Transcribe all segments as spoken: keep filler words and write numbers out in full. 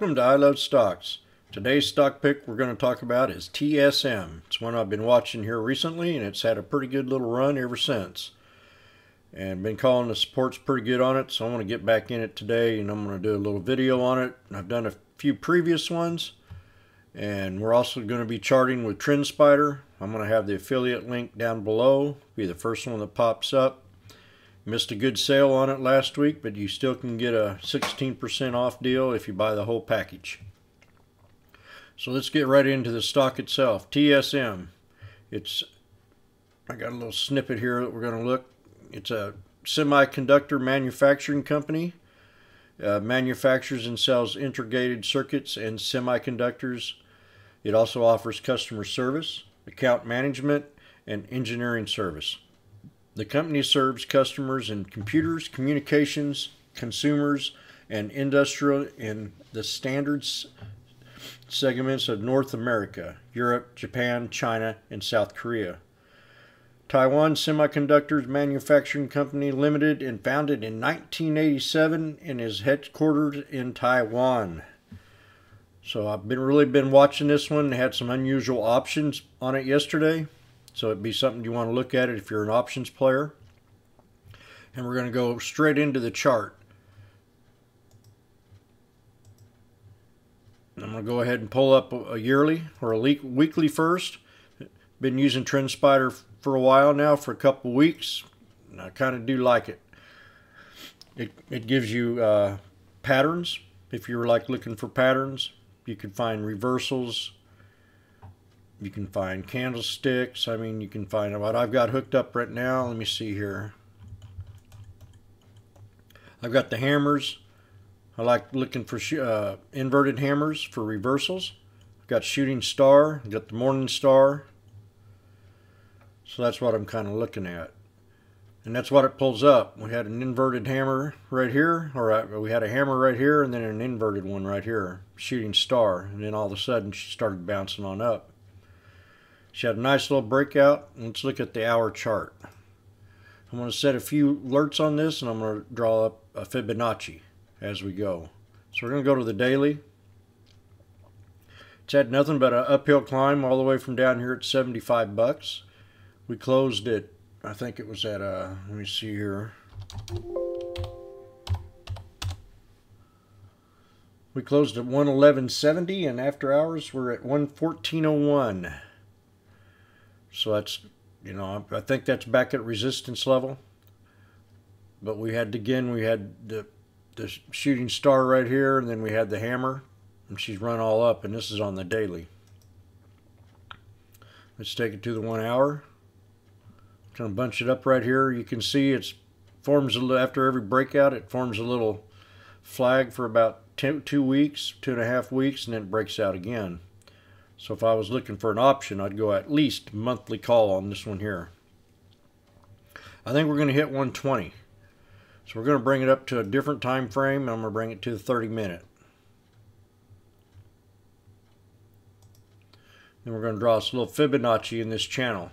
Welcome to I Love Stocks. Today's stock pick we're going to talk about is T S M. It's one I've been watching here recently, and it's had a pretty good little run ever since. And been calling the supports pretty good on it, so I want to get back in it today, and I'm going to do a little video on it. I've done a few previous ones, and we're also going to be charting with TrendSpider. I'm going to have the affiliate link down below, be the first one that pops up. Missed a good sale on it last week, but you still can get a sixteen percent off deal if you buy the whole package. So let's get right into the stock itself. T S M. It's, I got a little snippet here that we're going to look. It's a semiconductor manufacturing company. Uh, manufactures and sells integrated circuits and semiconductors. It also offers customer service, account management, and engineering service. The company serves customers in computers, communications, consumers, and industrial in the standards segments of North America, Europe, Japan, China, and South Korea. Taiwan Semiconductor Manufacturing Company Limited and founded in nineteen eighty-seven and is headquartered in Taiwan. So I've been really been watching this one. They had some unusual options on it yesterday. So it'd be something you want to look at it if you're an options player. And we're going to go straight into the chart. I'm going to go ahead and pull up a yearly or a weekly first. Been using TrendSpider for a while now, for a couple weeks. And I kind of do like it. It, it gives you uh, patterns. If you're like looking for patterns, you can find reversals. You can find candlesticks. I mean, you can find what I've got hooked up right now. Let me see here. I've got the hammers. I like looking for uh, inverted hammers for reversals. I've got shooting star. I've got the morning star. So that's what I'm kind of looking at. And that's what it pulls up. We had an inverted hammer right here. All right, we had a hammer right here and then an inverted one right here. Shooting star. And then all of a sudden she started bouncing on up. She had a nice little breakout. Let's look at the hour chart. I'm going to set a few alerts on this, and I'm going to draw up a Fibonacci as we go. So we're going to go to the daily. It's had nothing but an uphill climb all the way from down here at seventy-five bucks. We closed it, I think it was at, uh, let me see here. We closed at one eleven seventy, and after hours we're at one fourteen oh one. So that's, you know, I think that's back at resistance level. But we had, again, we had the, the shooting star right here, and then we had the hammer. And she's run all up, and this is on the daily. Let's take it to the one hour. I'm going to bunch it up right here. You can see it forms, a little, after every breakout, it forms a little flag for about two, two weeks, two and a half weeks, and then it breaks out again. So if I was looking for an option, I'd go at least monthly call on this one here. I think we're going to hit one twenty. So we're going to bring it up to a different time frame, and I'm going to bring it to the thirty minute. Then we're going to draw us a little Fibonacci in this channel.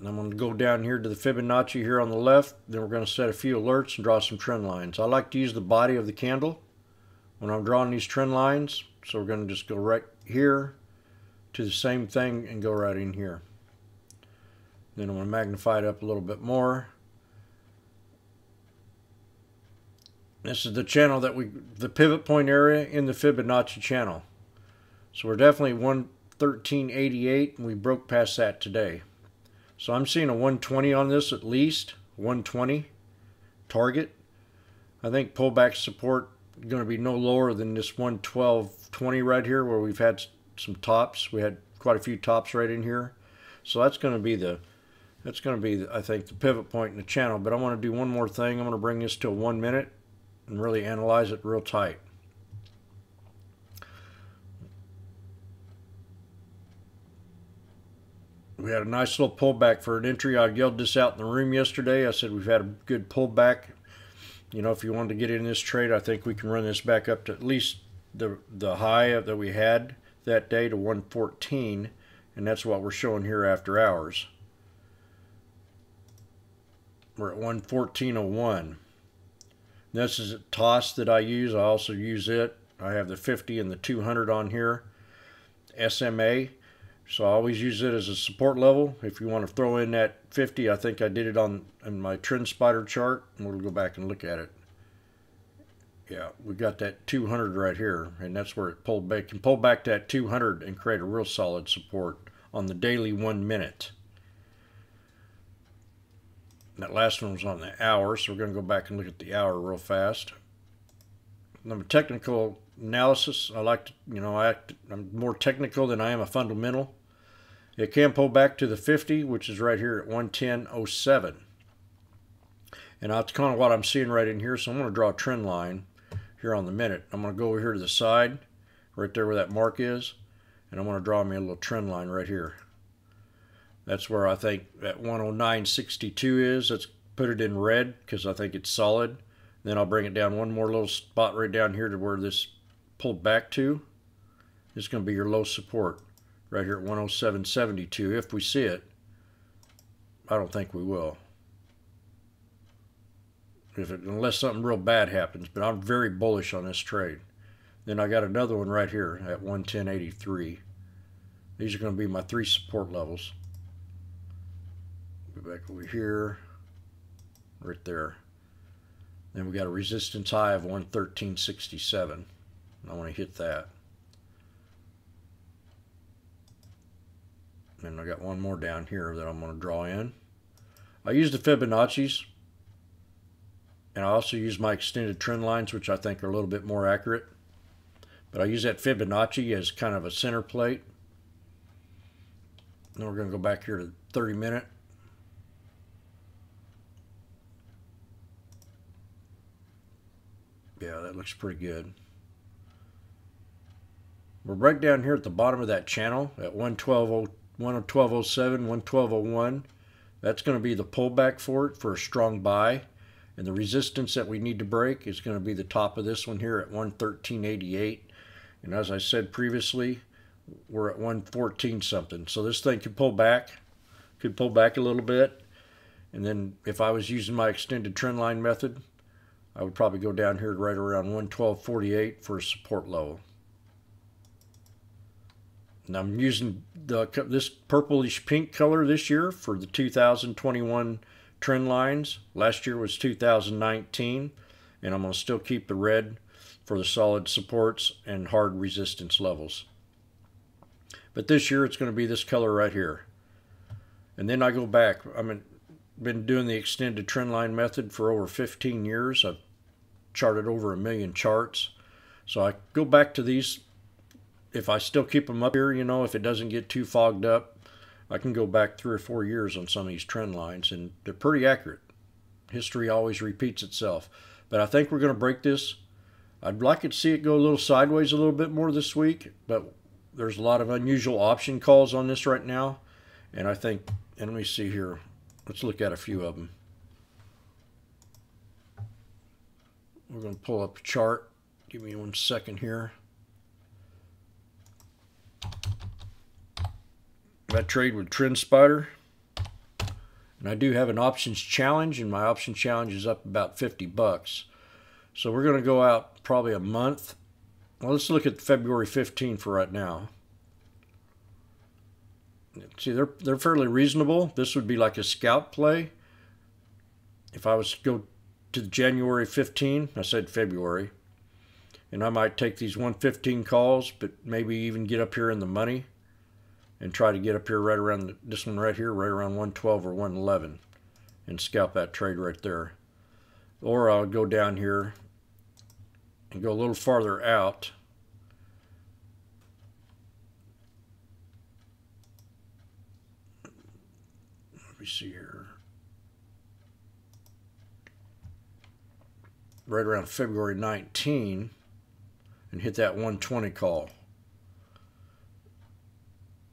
And I'm going to go down here to the Fibonacci here on the left. Then we're going to set a few alerts and draw some trend lines. I like to use the body of the candle when I'm drawing these trend lines. So we're going to just go right here to the same thing and go right in here. Then I'm going to magnify it up a little bit more. This is the channel that we, the pivot point area in the Fibonacci channel. So we're definitely one thirteen eighty-eight, and we broke past that today. So I'm seeing a one twenty on this, at least one twenty target. I think pullback support going to be no lower than this one twelve twenty right here, where we've had some tops. We had quite a few tops right in here, so that's going to be the that's going to be the, I think, the pivot point in the channel. But I want to do one more thing. I'm going to bring this to one minute and really analyze it real tight. We had a nice little pullback for an entry. I yelled this out in the room yesterday. I said we've had a good pullback. You know, if you wanted to get in this trade, I think we can run this back up to at least the the high that we had that day to one fourteen, and that's what we're showing here after hours. We're at one fourteen oh one. This is a toss that I use. I also use it. I have the fifty and the two hundred on here. S M A. So I always use it as a support level. If you want to throw in that fifty, I think I did it on in my TrendSpider chart. And we'll go back and look at it. Yeah, we got that two hundred right here, and that's where it pulled back. You can pull back that two hundred and create a real solid support on the daily one minute. That last one was on the hour, so we're going to go back and look at the hour real fast. Number technical analysis, I like to, you know, I act, I'm more technical than I am a fundamental. It can pull back to the fifty, which is right here at one ten oh seven. And that's kind of what I'm seeing right in here, so I'm going to draw a trend line here on the minute. I'm going to go over here to the side, right there where that mark is, and I'm going to draw me a little trend line right here. That's where I think that one oh nine sixty-two is. Let's put it in red because I think it's solid. Then I'll bring it down one more little spot right down here to where this pulled back to. It's going to be your low support right here at one oh seven seventy-two if we see it. I don't think we will. If it, unless something real bad happens, but I'm very bullish on this trade. Then I got another one right here at one ten eighty-three. These are going to be my three support levels. Go back over here, right there. Then we got a resistance high of one thirteen sixty-seven. I want to hit that. And I got one more down here that I'm going to draw in. I use the Fibonacci's. And I also use my extended trend lines, which I think are a little bit more accurate. But I use that Fibonacci as kind of a center plate. Now we're going to go back here to thirty minute. Yeah, that looks pretty good. We're right down here at the bottom of that channel at one twelve oh seven, one twelve oh one. That's going to be the pullback for it for a strong buy. And the resistance that we need to break is going to be the top of this one here at one thirteen eighty-eight. And as I said previously, we're at one fourteen something. So this thing could pull back, could pull back a little bit. And then if I was using my extended trend line method, I would probably go down here right around one twelve forty-eight for a support level. And I'm using the, this purplish pink color this year for the two thousand twenty-one trend lines. Last year was two thousand nineteen, and I'm going to still keep the red for the solid supports and hard resistance levels. But this year it's going to be this color right here. And then I go back. I've been doing the extended trend line method for over fifteen years. I've charted over a million charts. So I go back to these. If I still keep them up here, you know, if it doesn't get too fogged up, I can go back three or four years on some of these trend lines, and they're pretty accurate. History always repeats itself. But I think we're going to break this. I'd like to see it go a little sideways a little bit more this week, but there's a lot of unusual option calls on this right now. And I think, and let me see here. Let's look at a few of them. We're going to pull up a chart. Give me one second here. I trade with TrendSpider, and I do have an options challenge, and my options challenge is up about fifty bucks. So we're going to go out probably a month. Well, let's look at February fifteenth for right now. See, they're they're fairly reasonable. This would be like a scalp play. If I was to go to January fifteenth, I said February, and I might take these one fifteen calls, but maybe even get up here in the money. And try to get up here right around the, this one right here, right around one twelve or one eleven, and scalp that trade right there. Or I'll go down here and go a little farther out. Let me see here. Right around February nineteenth, and hit that one twenty call.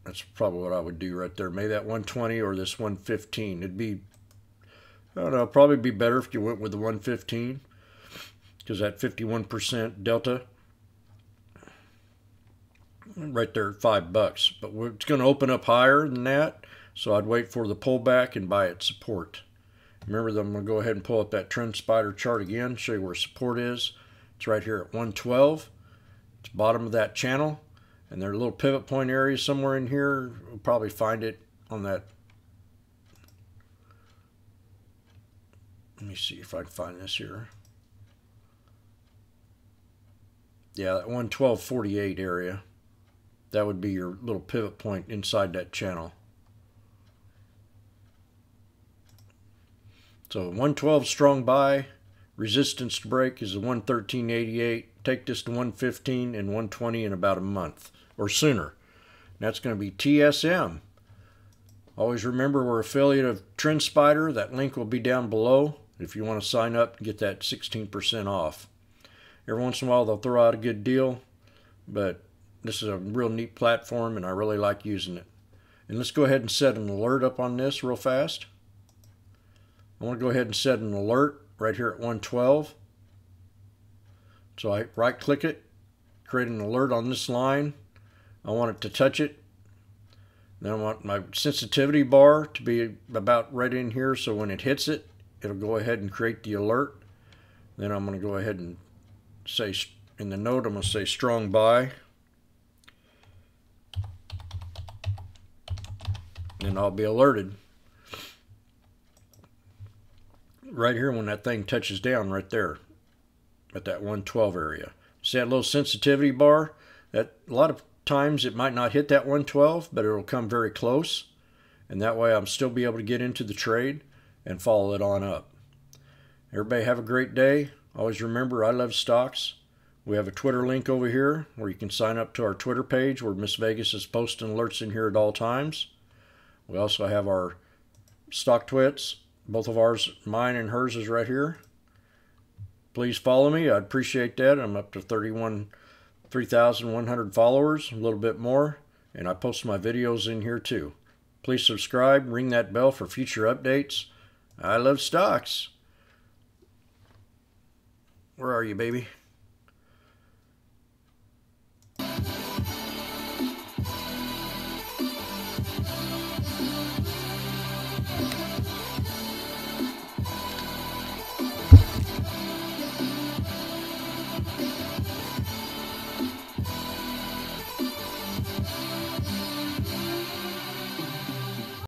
That's probably what I would do right there. Maybe that one twenty or this one fifteen. It'd be, I don't know, probably be better if you went with the one fifteen because that fifty-one percent delta right there at five bucks. But we're, it's going to open up higher than that, so I'd wait for the pullback and buy at support. Remember that I'm going to go ahead and pull up that TrendSpider chart again, show you where support is. It's right here at one twelve. It's bottom of that channel. And there are little pivot point areas somewhere in here. We'll probably find it on that. Let me see if I can find this here. Yeah, that one twelve forty-eight area. That would be your little pivot point inside that channel. So one twelve strong buy, resistance to break is a one thirteen eighty-eight. Take this to one fifteen and one twenty in about a month or sooner. And that's going to be T S M. Always remember we're affiliate of TrendSpider. That link will be down below if you want to sign up and get that sixteen percent off. Every once in a while they'll throw out a good deal, but this is a real neat platform and I really like using it. And let's go ahead and set an alert up on this real fast. I want to go ahead and set an alert right here at one twelve. So I right click it, create an alert on this line. I want it to touch it. Then I want my sensitivity bar to be about right in here, so when it hits it, it'll go ahead and create the alert. Then I'm going to go ahead and say in the note, I'm going to say strong buy. And I'll be alerted. Right here when that thing touches down right there at that one twelve area. See that little sensitivity bar? That a lot of times it might not hit that one twelve, but it'll come very close, and that way I'm still be able to get into the trade and follow it on up. Everybody have a great day. Always remember, I love stocks. We have a Twitter link over here where you can sign up to our Twitter page where Miss Vegas is posting alerts in here at all times. We also have our Stocktwits. Both of ours, mine and hers, is right here. Please follow me. I'd appreciate that. I'm up to thirty-one, three thousand one hundred followers, a little bit more, and I post my videos in here too. Please subscribe, ring that bell for future updates. I love stocks. Where are you, baby?